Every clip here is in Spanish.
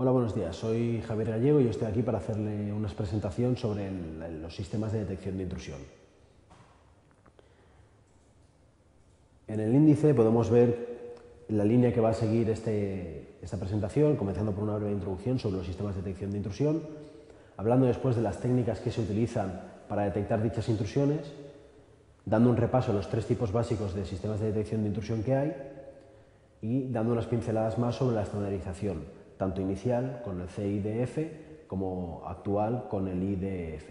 Hola, buenos días. Soy Javier Gallego y estoy aquí para hacerle una presentación sobre los sistemas de detección de intrusión. En el índice podemos ver la línea que va a seguir esta presentación, comenzando por una breve introducción sobre los sistemas de detección de intrusión, hablando después de las técnicas que se utilizan para detectar dichas intrusiones, dando un repaso a los tres tipos básicos de sistemas de detección de intrusión que hay y dando unas pinceladas más sobre la estandarización, tanto inicial con el CIDF como actual con el IDF.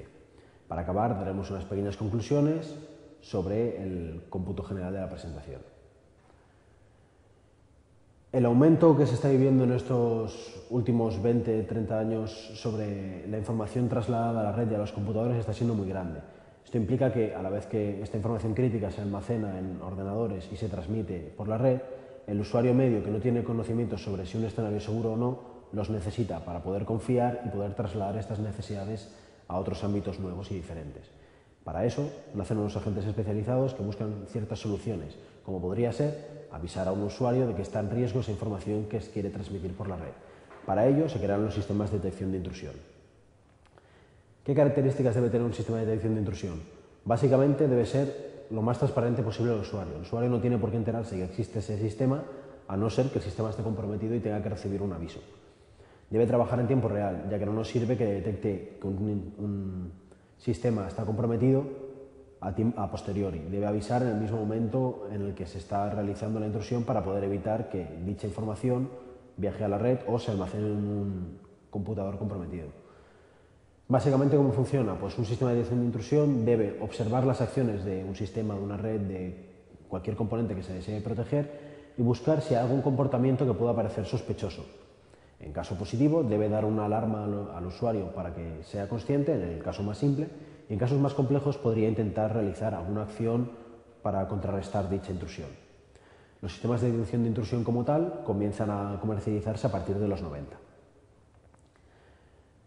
Para acabar, daremos unas pequeñas conclusiones sobre el cómputo general de la presentación. El aumento que se está viviendo en estos últimos 20-30 años sobre la información trasladada a la red y a los computadores está siendo muy grande. Esto implica que, a la vez que esta información crítica se almacena en ordenadores y se transmite por la red, el usuario medio que no tiene conocimientos sobre si un escenario es seguro o no, los necesita para poder confiar y poder trasladar estas necesidades a otros ámbitos nuevos y diferentes. Para eso nacen unos agentes especializados que buscan ciertas soluciones, como podría ser avisar a un usuario de que está en riesgo esa información que quiere transmitir por la red. Para ello se crean los sistemas de detección de intrusión. ¿Qué características debe tener un sistema de detección de intrusión? Básicamente debe ser lo más transparente posible al usuario. El usuario no tiene por qué enterarse que existe ese sistema, a no ser que el sistema esté comprometido y tenga que recibir un aviso. Debe trabajar en tiempo real, ya que no nos sirve que detecte que un sistema está comprometido a posteriori. Debe avisar en el mismo momento en el que se está realizando la intrusión para poder evitar que dicha información viaje a la red o se almacene en un computador comprometido. Básicamente, ¿cómo funciona? Pues un sistema de detección de intrusión debe observar las acciones de un sistema, de una red, de cualquier componente que se desee proteger y buscar si hay algún comportamiento que pueda parecer sospechoso. En caso positivo, debe dar una alarma al usuario para que sea consciente, en el caso más simple, y en casos más complejos podría intentar realizar alguna acción para contrarrestar dicha intrusión. Los sistemas de detección de intrusión como tal comienzan a comercializarse a partir de los 90.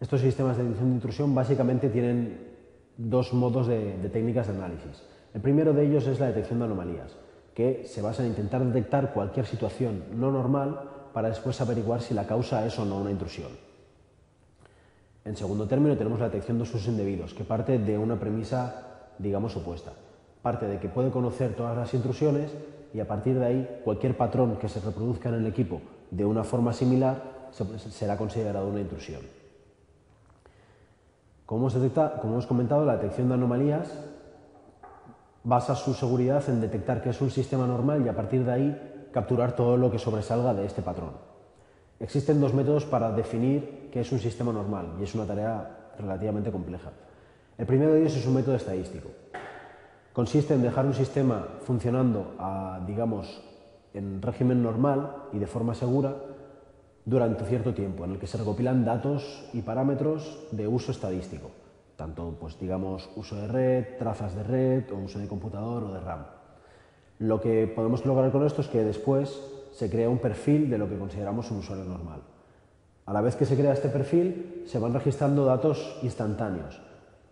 Estos sistemas de detección de intrusión básicamente tienen dos modos de técnicas de análisis. El primero de ellos es la detección de anomalías, que se basa en intentar detectar cualquier situación no normal para después averiguar si la causa es o no una intrusión. En segundo término tenemos la detección de usos indebidos, que parte de una premisa, digamos, opuesta. Parte de que puede conocer todas las intrusiones y a partir de ahí cualquier patrón que se reproduzca en el equipo de una forma similar será considerado una intrusión. Como hemos comentado, la detección de anomalías basa su seguridad en detectar que es un sistema normal y a partir de ahí capturar todo lo que sobresalga de este patrón. Existen dos métodos para definir qué es un sistema normal y es una tarea relativamente compleja. El primero de ellos es un método estadístico. Consiste en dejar un sistema funcionando digamos, en régimen normal y de forma segura durante cierto tiempo, en el que se recopilan datos y parámetros de uso estadístico, tanto pues, digamos, uso de red, trazas de red, o uso de computador o de RAM. Lo que podemos lograr con esto es que después se crea un perfil de lo que consideramos un usuario normal. A la vez que se crea este perfil, se van registrando datos instantáneos,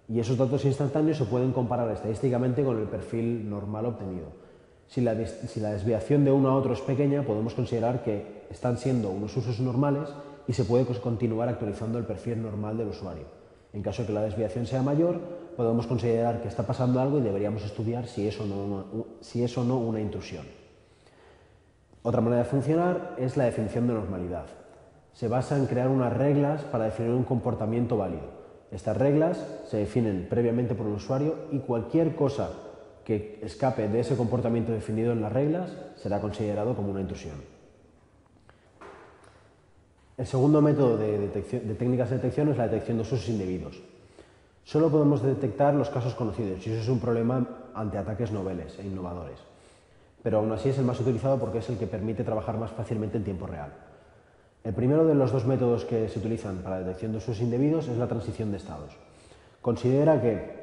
y esos datos instantáneos se pueden comparar estadísticamente con el perfil normal obtenido. Si la desviación de uno a otro es pequeña, podemos considerar que están siendo unos usos normales y se puede continuar actualizando el perfil normal del usuario. En caso de que la desviación sea mayor, podemos considerar que está pasando algo y deberíamos estudiar si es o no una intrusión. Otra manera de funcionar es la definición de normalidad. Se basa en crear unas reglas para definir un comportamiento válido. Estas reglas se definen previamente por el usuario y cualquier cosa que escape de ese comportamiento definido en las reglas será considerado como una intrusión. El segundo método de técnicas de detección es la detección de usos indebidos. Solo podemos detectar los casos conocidos y eso es un problema ante ataques noveles e innovadores. Pero aún así es el más utilizado porque es el que permite trabajar más fácilmente en tiempo real. El primero de los dos métodos que se utilizan para la detección de usos indebidos es la transición de estados. Considera que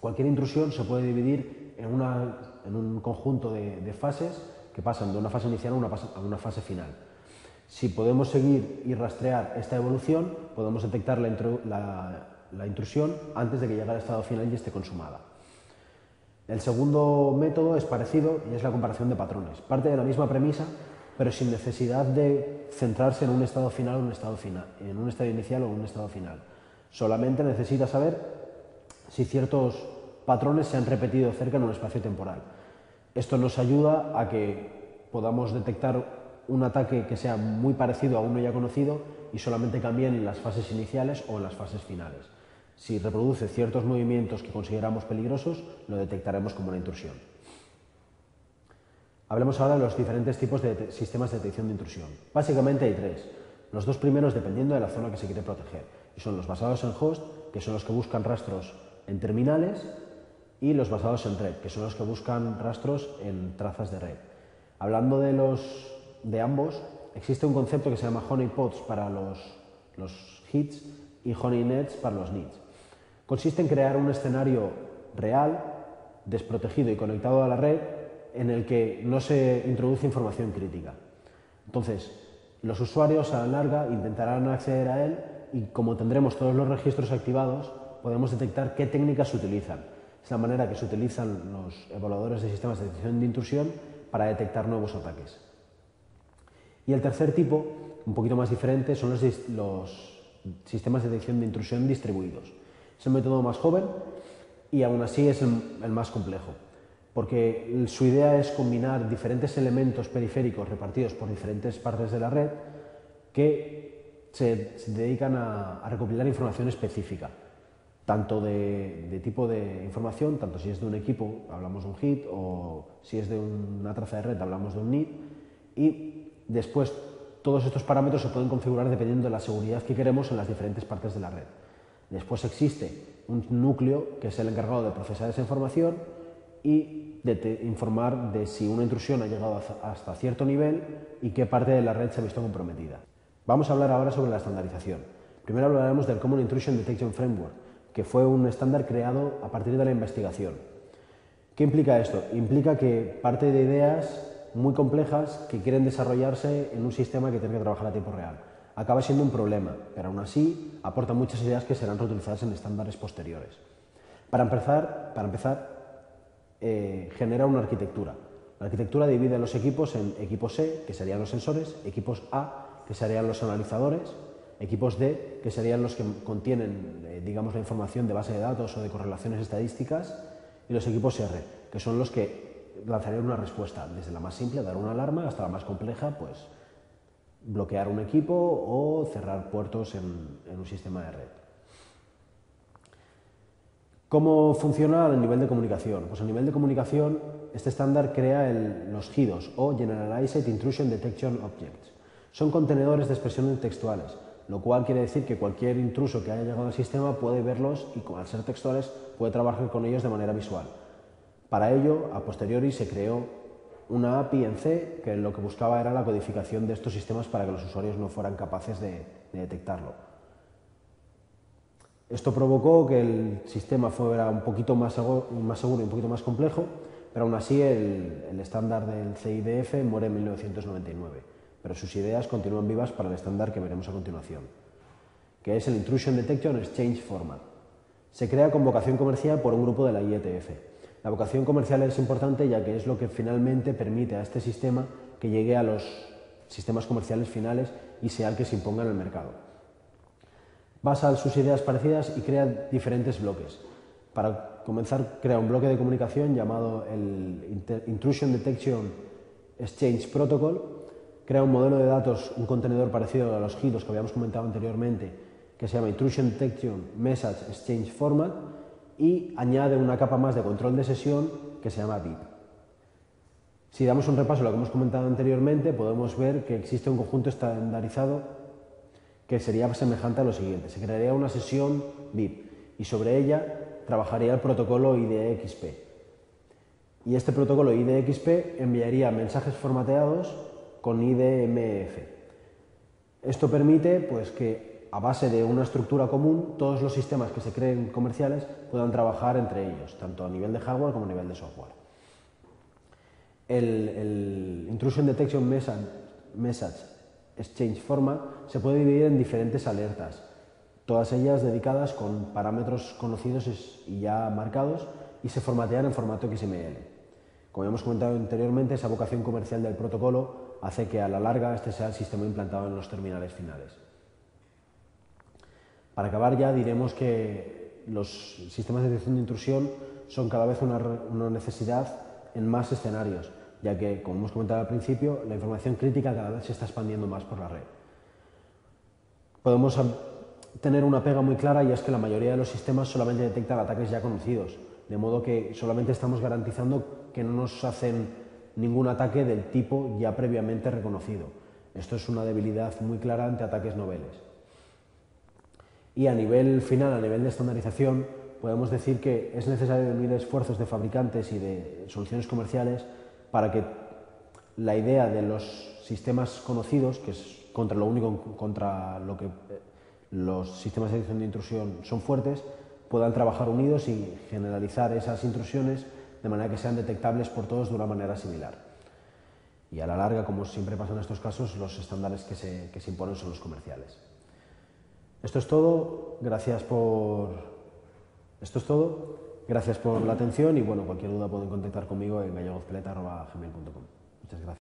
cualquier intrusión se puede dividir en un conjunto de fases que pasan de una fase inicial a una fase final. Si podemos seguir y rastrear esta evolución, podemos detectar la intrusión antes de que llegue al estado final y esté consumada. El segundo método es parecido y es la comparación de patrones. Parte de la misma premisa, pero sin necesidad de centrarse en un estado final o un estado final, en un estado inicial o un estado final. Solamente necesita saber si ciertos patrones se han repetido cerca en un espacio temporal. Esto nos ayuda a que podamos detectar un ataque que sea muy parecido a uno ya conocido y solamente cambien en las fases iniciales o en las fases finales. Si reproduce ciertos movimientos que consideramos peligrosos, lo detectaremos como una intrusión. Hablemos ahora de los diferentes tipos de sistemas de detección de intrusión. Básicamente hay tres. Los dos primeros dependiendo de la zona que se quiere proteger. Y son los basados en host, que son los que buscan rastros en terminales, y los basados en red, que son los que buscan rastros en trazas de red. Hablando de ambos, existe un concepto que se llama honeypots para los hits y honeynets para los nits. Consiste en crear un escenario real, desprotegido y conectado a la red en el que no se introduce información crítica. Entonces, los usuarios a la larga intentarán acceder a él y como tendremos todos los registros activados, podemos detectar qué técnicas se utilizan. Es la manera que se utilizan los evaluadores de sistemas de detección de intrusión para detectar nuevos ataques. Y el tercer tipo, un poquito más diferente, son los sistemas de detección de intrusión distribuidos. Es el método más joven y aún así es el más complejo, porque su idea es combinar diferentes elementos periféricos repartidos por diferentes partes de la red que se dedican a recopilar información específica, tanto de tipo de información, tanto si es de un equipo, hablamos de un hit, o si es de una traza de red, hablamos de un NIT, y después todos estos parámetros se pueden configurar dependiendo de la seguridad que queremos en las diferentes partes de la red. Después existe un núcleo que es el encargado de procesar esa información y de informar de si una intrusión ha llegado hasta cierto nivel y qué parte de la red se ha visto comprometida. Vamos a hablar ahora sobre la estandarización. Primero hablaremos del Common Intrusion Detection Framework, que fue un estándar creado a partir de la investigación. ¿Qué implica esto? Implica que parte de ideas muy complejas que quieren desarrollarse en un sistema que tiene que trabajar a tiempo real. Acaba siendo un problema, pero aún así aporta muchas ideas que serán reutilizadas en estándares posteriores. Para empezar, genera una arquitectura. La arquitectura divide los equipos en equipos C, que serían los sensores, equipos A, que serían los analizadores, equipos D, que serían los que contienen, digamos, la información de base de datos o de correlaciones estadísticas, y los equipos R, que son los que lanzarían una respuesta, desde la más simple, dar una alarma, hasta la más compleja, pues bloquear un equipo o cerrar puertos en un sistema de red. ¿Cómo funciona a nivel de comunicación? Pues a nivel de comunicación, este estándar crea los GIDOs o Generalized Intrusion Detection Objects. Son contenedores de expresiones textuales, lo cual quiere decir que cualquier intruso que haya llegado al sistema puede verlos y, al ser textuales, puede trabajar con ellos de manera visual. Para ello, a posteriori se creó una API en C que lo que buscaba era la codificación de estos sistemas para que los usuarios no fueran capaces de detectarlo. Esto provocó que el sistema fuera un poquito más seguro y un poquito más complejo, pero aún así el estándar del CIDF muere en 1999, pero sus ideas continúan vivas para el estándar que veremos a continuación, que es el Intrusion Detection Exchange Format. Se crea con vocación comercial por un grupo de la IETF. La vocación comercial es importante ya que es lo que finalmente permite a este sistema que llegue a los sistemas comerciales finales y sea el que se imponga en el mercado. Basa sus ideas parecidas y crea diferentes bloques. Para comenzar, crea un bloque de comunicación llamado el Intrusion Detection Exchange Protocol, crea un modelo de datos, un contenedor parecido a los GIDOs que habíamos comentado anteriormente, que se llama Intrusion Detection Message Exchange Format, y añade una capa más de control de sesión que se llama VIP. Si damos un repaso a lo que hemos comentado anteriormente, podemos ver que existe un conjunto estandarizado que sería semejante a lo siguiente. Se crearía una sesión VIP y sobre ella trabajaría el protocolo IDXP. Y este protocolo IDXP enviaría mensajes formateados con IDMF. Esto permite pues, que a base de una estructura común, todos los sistemas que se creen comerciales puedan trabajar entre ellos, tanto a nivel de hardware como a nivel de software. El Intrusion Detection Message Exchange Format se puede dividir en diferentes alertas, todas ellas dedicadas con parámetros conocidos y ya marcados y se formatean en formato XML. Como hemos comentado anteriormente, esa vocación comercial del protocolo hace que a la larga este sea el sistema implantado en los terminales finales. Para acabar ya diremos que los sistemas de detección de intrusión son cada vez una necesidad en más escenarios, ya que, como hemos comentado al principio, la información crítica cada vez se está expandiendo más por la red. Podemos tener una pega muy clara y es que la mayoría de los sistemas solamente detectan ataques ya conocidos, de modo que solamente estamos garantizando que no nos hacen ningún ataque del tipo ya previamente reconocido. Esto es una debilidad muy clara ante ataques noveles. Y a nivel final, a nivel de estandarización, podemos decir que es necesario unir esfuerzos de fabricantes y de soluciones comerciales para que la idea de los sistemas conocidos, que es contra lo único contra lo que los sistemas de detección de intrusión son fuertes, puedan trabajar unidos y generalizar esas intrusiones de manera que sean detectables por todos de una manera similar. Y a la larga, como siempre pasa en estos casos, los estándares que se imponen son los comerciales. Esto es todo. Gracias por la atención y bueno, cualquier duda pueden contactar conmigo en gallegozpeleta@gmail.com. Muchas gracias.